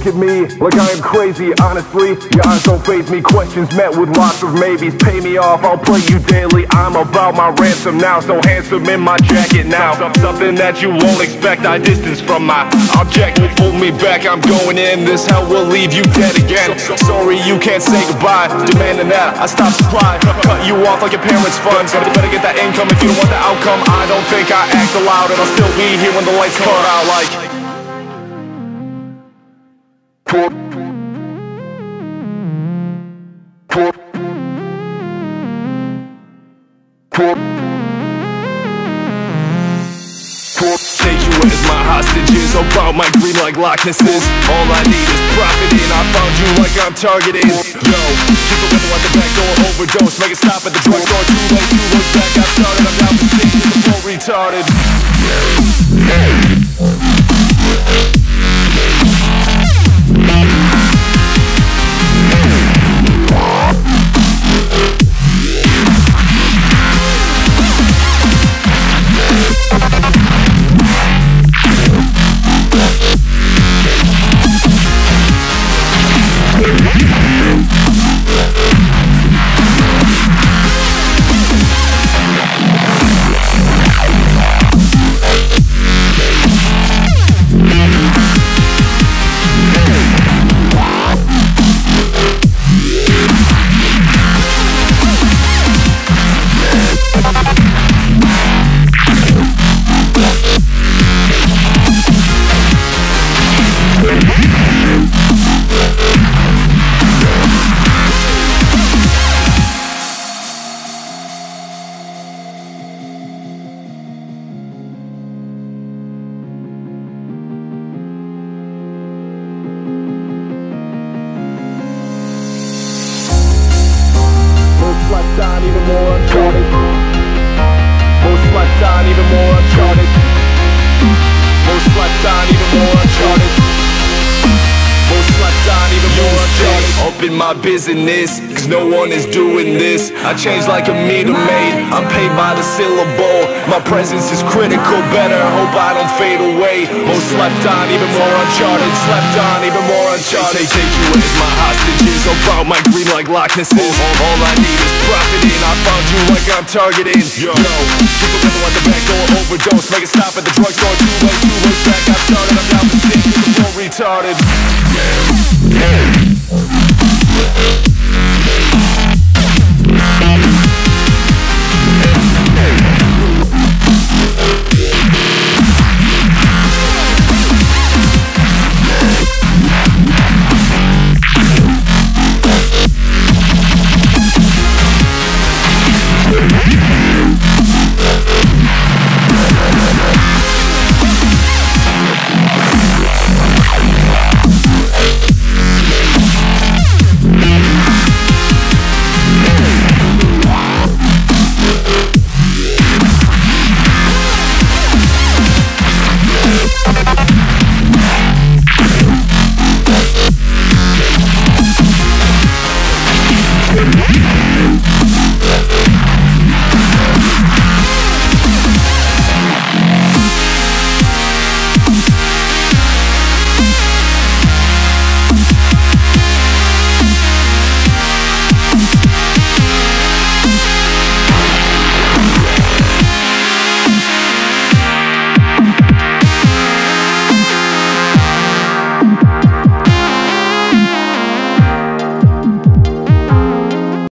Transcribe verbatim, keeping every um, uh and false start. look at me like I am crazy. Honestly, your eyes don't faze me. Questions met with lots of maybes. Pay me off, I'll play you daily. I'm about my ransom now, so handsome in my jacket now. Something that you won't expect, I distance from my object. Pull me back, I'm going in. This hell will leave you dead again. Sorry you can't say goodbye. Demanding that I stop supply. Cut you off like your parents' funds. Better get that income if you don't want the outcome. I don't think I act aloud, and I'll still be here when the lights cut out like. Poor, poor, poor, poor. As my hostages, about my greed like Loch Ness is. All I need is profit, and I found you like I'm targeted. Yo, keep a window at the back door, overdose. Make it stop at the drugstore, too late, you look back. I started, I'm down with things, I'm so retarded. Even more uncharted. Most slept on, even more uncharted. Most slept on, even more uncharted. Most slept on, even more uncharted. Up in my business, cause no one is doing this. I change like a meter maid, I'm paid by the syllable. My presence is critical, better hope I don't fade away. Most slept on, even more uncharted. Slept on, even more uncharted. Take you as my hostages, about my greed like Loch Ness is. All I need is profit, and I found you like I'm targeted. Yo, keep a window at the back door, overdose. Make it stop at the drugstore, too late, you look back. I started, I'm down with things, I'm so retarded.